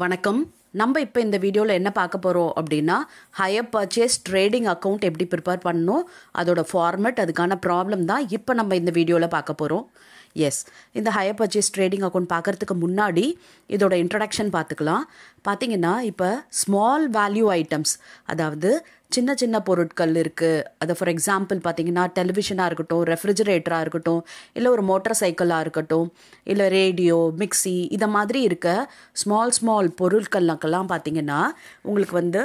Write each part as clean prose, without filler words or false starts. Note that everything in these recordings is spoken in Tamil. வணக்கம். நம்ம இப்போ இந்த வீடியோவில் என்ன பார்க்க போகிறோம் அப்படின்னா, ஹையர் பர்ச்சேஸ் ட்ரேடிங் அக்கௌண்ட் எப்படி ப்ரிப்பேர் பண்ணணும், அதோட ஃபார்மேட், அதுக்கான ப்ராப்ளம் தான் இப்போ நம்ம இந்த வீடியோவில் பார்க்க போகிறோம். எஸ், இந்த ஹையர் பர்ச்சேஸ் ட்ரேடிங் அக்கௌண்ட் பார்க்குறதுக்கு முன்னாடி இதோட இன்ட்ரடக்ஷன் பார்த்துக்கலாம். பார்த்திங்கன்னா இப்போ ஸ்மால் வேல்யூ ஐட்டம்ஸ், அதாவது சின்ன சின்ன பொருட்கள் இருக்குது. அதை ஃபார் எக்ஸாம்பிள் பார்த்திங்கன்னா டெலிவிஷனாக இருக்கட்டும், ரெஃப்ரிஜரேட்டராக இருக்கட்டும், இல்லை ஒரு மோட்டார் சைக்கிளாக இருக்கட்டும், இல்லை ரேடியோ, மிக்சி, இதை மாதிரி இருக்க ஸ்மால் பொருட்கள்லாம் பார்த்திங்கன்னா உங்களுக்கு வந்து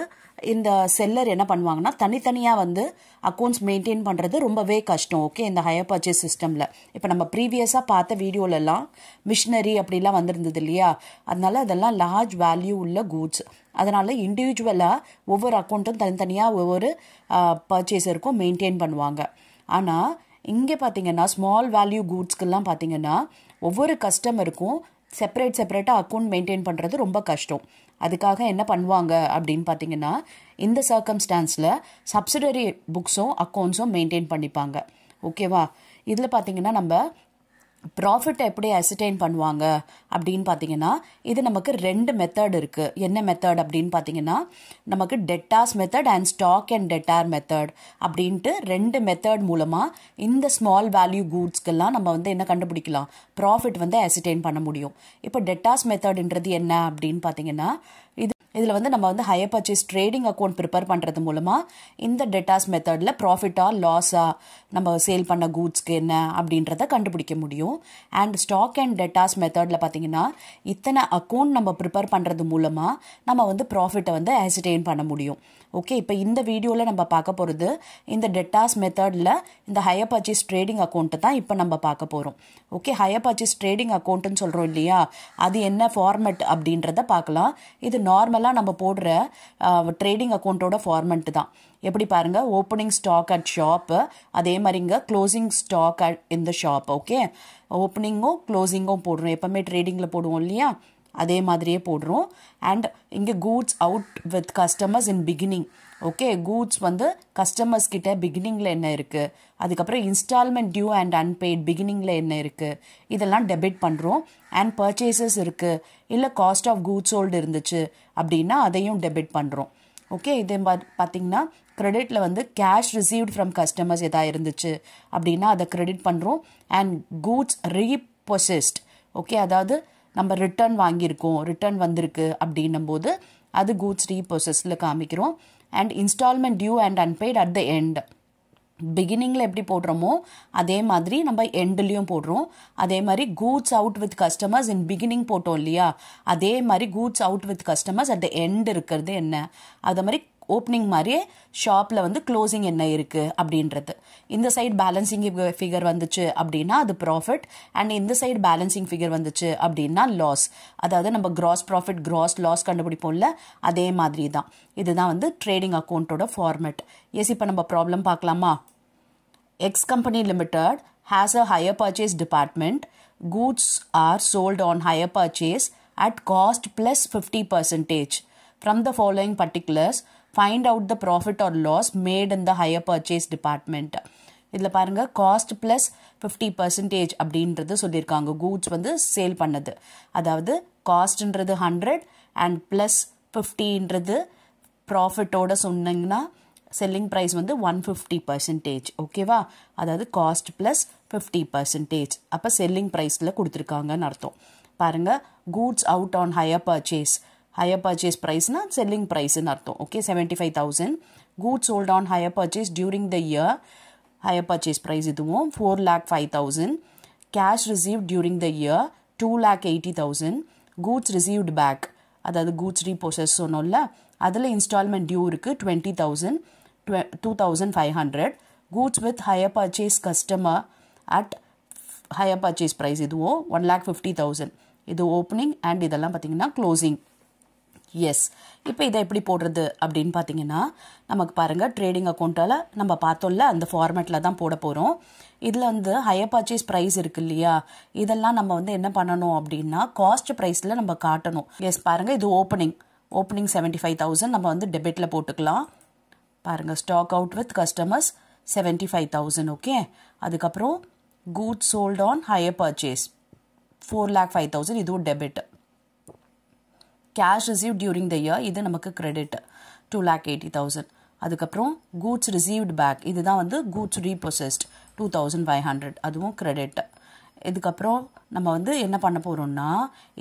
இந்த செல்லர் என்ன பண்ணுவாங்கன்னா, தனித்தனியாக வந்து அக்கௌண்ட்ஸ் மெயின்டைன் பண்ணுறது ரொம்பவே கஷ்டம். ஓகே, இந்த ஹையர் பர்ச்சேஸ் சிஸ்டமில் இப்போ நம்ம ப்ரீவியஸாக பார்த்த வீடியோலலாம் மிஷினரி அப்படிலாம் வந்திருந்தது இல்லையா? அதனால் அதெல்லாம் லார்ஜ் வேல்யூ உள்ள கூட்ஸ். அதனால் இண்டிவிஜுவலாக ஒவ்வொரு அக்கௌண்ட்டும் தனித்தனியாக ஒவ்வொரு பர்ச்சேஸருக்கும் மெயின்டைன் பண்ணுவாங்க. ஆனால் இங்கே பார்த்திங்கன்னா ஸ்மால் வேல்யூ கூட்ஸ்க்கெல்லாம் பார்த்திங்கன்னா ஒவ்வொரு கஸ்டமருக்கும் செப்பரேட்டாக அக்கௌண்ட் மெயின்டைன் பண்ணுறது ரொம்ப கஷ்டம். அதுக்காக என்ன பண்ணுவாங்க அப்படின்னு பார்த்திங்கன்னா, இந்த சர்க்கம்ஸ்டான்ஸில் சப்சிடரி புக்ஸும் அக்கௌண்ட்ஸும் மெயின்டைன் பண்ணிப்பாங்க. ஓகேவா? இதில் பார்த்திங்கன்னா நம்ம ப்ராஃபிட்டை எப்படி அசர்டைன் பண்ணுவாங்க அப்படின்னு பார்த்திங்கன்னா, இது நமக்கு ரெண்டு மெத்தட் இருக்குது. என்ன மெத்தட் அப்படின்னு பார்த்திங்கன்னா, நமக்கு debtors method and stock and debtor method அப்படின்ட்டு ரெண்டு மெத்தட் மூலமாக இந்த ஸ்மால் வேல்யூ கூட்ஸ்க்கெல்லாம் நம்ம வந்து என்ன கண்டுபிடிக்கலாம், ப்ராஃபிட் வந்து அசர்டைன் பண்ண முடியும். இப்போ டெட்டார்ஸ் மெத்தட்ன்றது என்ன அப்படின்னு பார்த்திங்கன்னா, இதில் வந்து நம்ம வந்து hire purchase trading account prepare பண்ணுறது மூலமாக இந்த டெட்டார்ஸ் மெத்தடில் ப்ராஃபிட்டாக லாஸாக நம்ம சேல் பண்ண கூட்ஸ்க்கு என்ன அப்படின்றத கண்டுபிடிக்க முடியும். அண்ட் ஸ்டாக் அண்ட் டெட்டார்ஸ் மெத்தடில் பார்த்திங்கன்னா, இத்தனை அக்கௌண்ட் நம்ம ப்ரிப்பேர் பண்ணுறது மூலமாக நம்ம வந்து ப்ராஃபிட்டை வந்து அசர்டைன் பண்ண முடியும். ஓகே, இப்போ இந்த வீடியோவில் நம்ம பார்க்க போகிறது இந்த டெட்டார்ஸ் மெத்தடில் இந்த ஹையர் பர்ச்சேஸ் ட்ரேடிங் அக்கௌண்ட்டு தான் இப்போ நம்ம பார்க்க போகிறோம். ஓகே, ஹையர் பர்ச்சேஸ் ட்ரேடிங் அக்கௌண்ட்டுன்னு சொல்கிறோம் இல்லையா? அது என்ன ஃபார்மெட் அப்படின்றத பார்க்கலாம். இது நார்மல் நம்ம போடுற ட்ரேடிங் அக்கௌண்டோட ஃபார்மெட் தான். எப்படி பாருங்க, ஓப்பனிங் ஸ்டாக் அட் ஷாப், அதே மாதிரிங்க க்ளோசிங் ஸ்டாக் அட் இந்த ஷாப். ஓகே, ஓப்பனிங்கும் க்ளோசிங்கும் போடுறோம், எப்பவுமே ட்ரேடிங்கில் போடுவோம் இல்லையா? அதே மாதிரியே போடுறோம். அண்ட் இங்கே goods out with customers in beginning. Okay, goods வந்து கஸ்டமர்ஸ் கிட்ட பிகினிங்கில் என்ன இருக்குது, அதுக்கப்புறம் இன்ஸ்டால்மெண்ட் டியூ அண்ட் அன்பெய்ட் பிகினிங்கில் என்ன இருக்குது, இதெல்லாம் டெபிட் பண்ணுறோம். அண்ட் பர்ச்சேசஸ் இருக்குது, இல்லை காஸ்ட் ஆஃப் கூட்ஸ் சோல்டு இருந்துச்சு அப்படின்னா அதையும் டெபிட் பண்ணுறோம். ஓகே, இதே பார்த்திங்கன்னா கிரெடிட்டில் வந்து கேஷ் ரிசீவ்ட் ஃப்ரம் கஸ்டமர்ஸ் எதாவது இருந்துச்சு அப்படின்னா அதை கிரெடிட் பண்ணுறோம். அண்ட் கூட்ஸ் ரீபொசஸ்ட், ஓகே, அதாவது நம்ம ரிட்டர்ன் வாங்கியிருக்கோம், ரிட்டர்ன் வந்திருக்கு அப்படின்னும் போது அது கூட்ஸ் ரீபொசஸில் காமிக்கிறோம். And instalment due and unpaid at the end, பிகினிங்கில் எப்படி போடுறோமோ அதே மாதிரி நம்ம எண்ட்லேயும் போடுறோம். அதே மாதிரி goods out with customers in beginning போட்டோம் இல்லையா? அதே மாதிரி goods out with customers at the end இருக்கிறது என்ன, அதே மாதிரி ஓப்பனிங் மாதிரியே ஷாப்பில் வந்து க்ளோசிங் என்ன இருக்குது அப்படின்றது. இந்த சைடு பேலன்சிங் ஃபிகர் வந்துச்சு அப்படின்னா அது ப்ராஃபிட், அண்ட் இந்த சைடு பேலன்சிங் ஃபிகர் வந்துச்சு அப்படின்னா லாஸ். அதாவது நம்ம கிராஸ் ப்ராஃபிட், கிராஸ் லாஸ் கண்டுபிடிப்போம்ல, அதே மாதிரி தான். இதுதான் வந்து ட்ரேடிங் அக்கௌண்ட்டோட ஃபார்மேட். எஸ், இப்போ நம்ம ப்ராப்ளம் பார்க்கலாமா? X company limited has a hire purchase department. Goods are sold on hire purchase at cost plus 50% from the following particulars. Find out the profit or loss made in the higher purchase department. இதில் பாருங்கள், காஸ்ட் ப்ளஸ் 50% அப்படின்றது சொல்லியிருக்காங்க. கூட்ஸ் வந்து சேல் பண்ணது, அதாவது காஸ்ட்ன்றது 100 அண்ட் ப்ளஸ் 50ன்றது ப்ராஃபிட்டோட சொன்னிங்கன்னா செல்லிங் ப்ரைஸ் வந்து 150%. ஓகேவா? அதாவது காஸ்ட் ப்ளஸ் 50%, அப்போ செல்லிங் ப்ரைஸில் கொடுத்துருக்காங்கன்னு அர்த்தம். பாருங்கள், goods out on hire purchase, higher purchase price-na selling price-nu artham. Okay, 75,000. Goods sold on higher purchase during the year, higher purchase price idhuvum 4,05,000. Cash received during the year 2,80,000. Goods received back, adhaadu goods repossessed sonnolla, adhula installment due irukku 20,000, 2,500. Goods with higher purchase customer at higher purchase price idhuvum 1,50,000. Idu opening and idella pathina closing. Yes, இப்போ இதை எப்படி போடுறது அப்படின்னு பார்த்தீங்கன்னா, நமக்கு பாருங்கள் ட்ரேடிங் அக்கௌண்ட்டால் நம்ம பார்த்தோம்ல, அந்த ஃபார்மேட்டில் தான் போட போகிறோம். இதில் வந்து ஹையர் பர்ச்சேஸ் ப்ரைஸ் இருக்குது இல்லையா? இதெல்லாம் நம்ம வந்து என்ன பண்ணணும் அப்படின்னா காஸ்ட் ப்ரைஸில் நம்ம காட்டணும். எஸ், பாருங்கள், இது ஓப்பனிங் 75,000 நம்ம வந்து டெபிட்டில் போட்டுக்கலாம். பாருங்கள், stock out with customers 75,000. Okay, அதுக்கப்புறம் goods sold on hire purchase 4,05,000, இதுவும் debit. cash received during the year, இது நமக்கு credit 2,80,000. அதுக்கப்புறம் goods received back, இதுதான் வந்து goods repossessed 2,500, அதுவும் credit. இதுக்கப்புறம் நம்ம வந்து என்ன பண்ண போகிறோம்னா,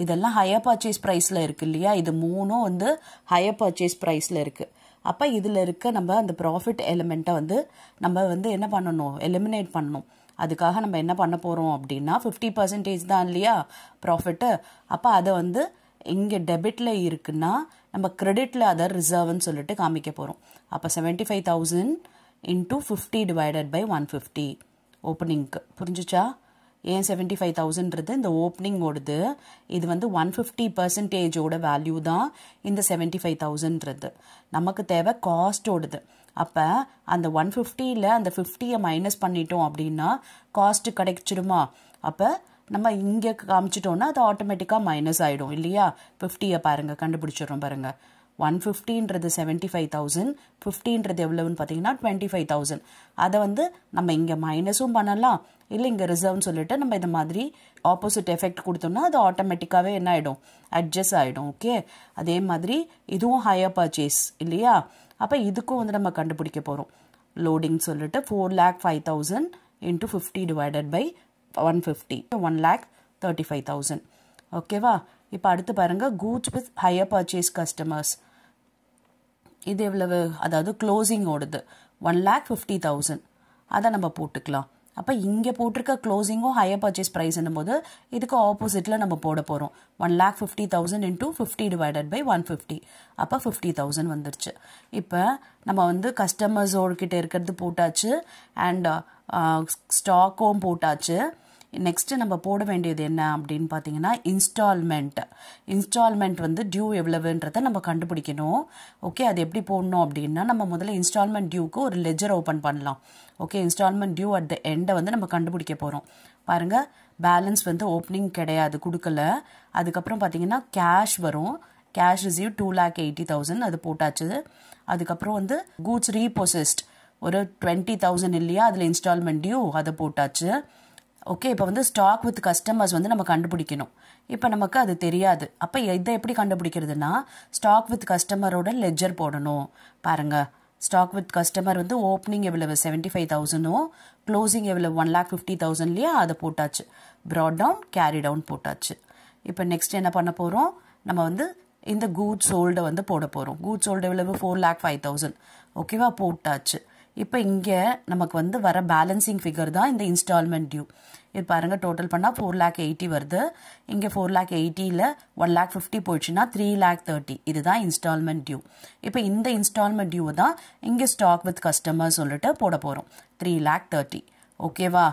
இதெல்லாம் ஹையர் பர்ச்சேஸ் ப்ரைஸில் இருக்குது இல்லையா, இது மூணும் வந்து ஹையர் பர்ச்சேஸ் ப்ரைஸில் இருக்குது. அப்போ இதில் இருக்க நம்ம அந்த ப்ராஃபிட் எலிமெண்ட்டை வந்து நம்ம வந்து என்ன பண்ணணும், எலிமினேட் பண்ணணும். அதுக்காக நம்ம என்ன பண்ண போகிறோம் அப்படின்னா, 50% தான் இல்லையா ப்ராஃபிட்டு, அப்போ அதை வந்து இங்கே டெபிட்டில் இருக்குன்னா நம்ம கிரெடிட்டில் அதை ரிசர்வ்னு சொல்லிட்டு காமிக்க போகிறோம். அப்போ 75,000 இன்ட்டு 50 டிவைடட் பை 150 ஓப்பனிங்க்கு. புரிஞ்சிச்சா? ஏன் 75,000ன்றது இந்த ஓப்பனிங் ஓடுது, இது வந்து 150%ஓட வேல்யூ தான் இந்த 75,000ன்றது. நமக்கு தேவை காஸ்ட் ஓடுது. அப்போ அந்த 150ல் அந்த 50ஐ மைனஸ் பண்ணிட்டோம் அப்படின்னா காஸ்ட்டு கிடைச்சிடுமா? அப்போ நம்ம இங்கே காமிச்சிட்டோன்னா அது ஆட்டோமேட்டிக்காக மைனஸ் ஆகிடும் இல்லையா. 50ஐ பாருங்கள், கண்டுபிடிச்சிடுறோம் பாருங்கள். 150ன்றது 75,000, 50ன்றது எவ்வளவுன்னு பார்த்தீங்கன்னா 25,000. அதை வந்து நம்ம இங்கே மைனஸும் பண்ணலாம், இல்லை இங்கே ரிசர்வ்னு சொல்லிட்டு நம்ம இந்த மாதிரி ஆப்போசிட் எஃபெக்ட் கொடுத்தோம்னா அது ஆட்டோமேட்டிக்காகவே என்ன ஆகிடும், அட்ஜஸ்ட் ஆகிடும். ஓகே, அதே மாதிரி இதுவும் ஹையர் பர்ச்சேஸ் இல்லையா, அப்போ இதுக்கும் வந்து நம்ம கண்டுபிடிக்க போகிறோம். லோடிங் சொல்லிட்டு 4,05,000 இன்ட்டு 50 டிவைடட் பை 150, 1,35,000. ஓகேவா? இப்போ அடுத்து பாருங்கள், goods with hire purchase customers, இது எவ்வளவு, அதாவது க்ளோசிங் ஓடுது 1,50,000, அதை நம்ம போட்டுக்கலாம். அப்போ இங்கே போட்டிருக்க க்ளோசிங்கும் ஹையர் பர்ச்சேஸ் ப்ரைஸ்ன்னும் போது இதுக்கு ஆப்போசிட்டில் நம்ம போட போகிறோம். 1,50,000 இன்ட்டு 50 டிவைடட் பை 150, அப்போ 50,000 வந்துருச்சு. இப்போ நம்ம வந்து கஸ்டமர்ஸோர்கிட்ட இருக்கிறது போட்டாச்சு, அண்ட் ஸ்டாக்கும் போட்டாச்சு. நெக்ஸ்ட்டு நம்ம போட வேண்டியது என்ன அப்படின்னு பார்த்தீங்கன்னா இன்ஸ்டால்மெண்ட். இன்ஸ்டால்மெண்ட் வந்து டியூ எவ்வளவுன்றதை நம்ம கண்டுபிடிக்கணும். ஓகே, அது எப்படி போடணும் அப்படின்னா, நம்ம முதல்ல இன்ஸ்டால்மெண்ட் டியூக்கு ஒரு லெஜர் ஓப்பன் பண்ணலாம். Okay, installment due at the எண்டை வந்து நம்ம கண்டுபிடிக்க போகிறோம். பாருங்கள், பேலன்ஸ் வந்து ஓப்பனிங் கிடையாது, கொடுக்கல. அதுக்கப்புறம் பார்த்தீங்கன்னா கேஷ் வரும், கேஷ் ரிசீவ் 2,80,000, அது போட்டாச்சு. அதுக்கப்புறம் வந்து கூட்ஸ் ரீபோசஸ்ட் ஒரு 20,000 இல்லையா, அதில் இன்ஸ்டால்மெண்ட் டியூ அதை போட்டாச்சு. ஓகே, இப்போ வந்து ஸ்டாக் வித் கஸ்டமர்ஸ் வந்து நம்ம கண்டுபிடிக்கணும். இப்போ நமக்கு அது தெரியாது, அப்போ இதை எப்படி கண்டுபிடிக்கிறதுனா ஸ்டாக் வித் கஸ்டமரோட லெஜர் போடணும். பாருங்கள், ஸ்டாக் வித் கஸ்டமர் வந்து ஓப்பனிங் எவ்வளவு 75,000, க்ளோசிங் எவ்வளவு 1,50,000 இல்லையா, அதை போட்டாச்சு. ப்ராட் டவுன், கேரி டவுன் போட்டாச்சு. இப்போ நெக்ஸ்ட் என்ன பண்ண போகிறோம், நம்ம வந்து இந்த கூட்ஸ் சோல்டை வந்து போட போகிறோம். கூட்ஸ் சோல்டு எவ்வளவு 4,05,000, ஓகேவா, போட்டாச்சு. இப்போ இங்கே நமக்கு வந்து வர பேலன்சிங் ஃபிகர் தான் இந்த இன்ஸ்டால்மெண்ட் டியூ. இது பாருங்கள், டோட்டல் பண்ணால் 4,80,000 வருது. இங்கே 4,80,000ல் 1,50,000 போயிடுச்சுன்னா 3,30,000, இதுதான் இன்ஸ்டால்மெண்ட் டியூ. இப்போ இந்த இன்ஸ்டால்மெண்ட் டியூவை தான் இங்கே ஸ்டாக் வித் கஸ்டமர் சொல்லிட்டு போட போகிறோம், 3,30,000. ஓகேவா?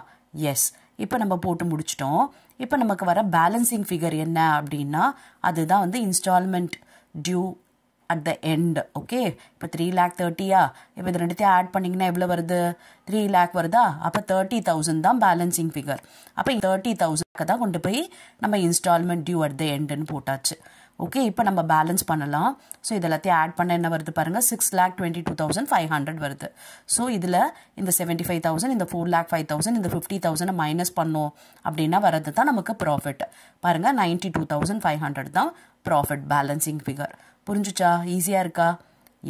எஸ், இப்போ நம்ம போட்டு முடிச்சிட்டோம். இப்போ நமக்கு வர பேலன்சிங் ஃபிகர் என்ன அப்படின்னா அதுதான் வந்து installment due at the end. Okay, இப்போ 3,30,000யா, இப்போ இது ரெண்டுத்தையும் ஆட் பண்ணிங்கன்னா எவ்வளோ வருது, 3,00,000 வருதா. அப்போ 30,000 தான் பேலன்சிங் ஃபிகர். அப்போ 30,000 தான் கொண்டு போய் நம்ம இன்ஸ்டால்மெண்ட் டியூ அட் த எண்டுன்னு போட்டாச்சு. ஓகே, இப்போ நம்ம பேலன்ஸ் பண்ணலாம். ஸோ இது எல்லாத்தையும் ஆட் பண்ண என்ன வருது பாருங்கள், 6,22,500 வருது. ஸோ இதில் இந்த 75,000, இந்த 4,05,000, இந்த 50,000 மைனஸ் பண்ணோம் அப்படின்னா வரது தான் நமக்கு ப்ராஃபிட். பாருங்கள், 92,500 தான் ப்ராஃபிட், பேலன்சிங் ஃபிகர். புரிஞ்சுச்சா? ஈஸியாக இருக்கா?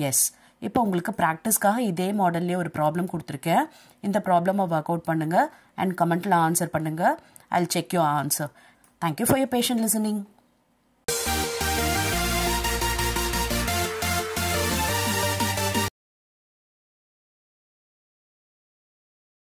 எஸ். இப்போ உங்களுக்கு ப்ராக்டிஸ்க்காக இதே மாடல்லே ஒரு ப்ராப்ளம் கொடுத்துருக்கேன். இந்த ப்ராப்ளமை ஒர்க் அவுட் பண்ணுங்கள் அண்ட் கமெண்ட்டில் ஆன்சர் பண்ணுங்கள். I will check your answer. Thank you for your patient listening.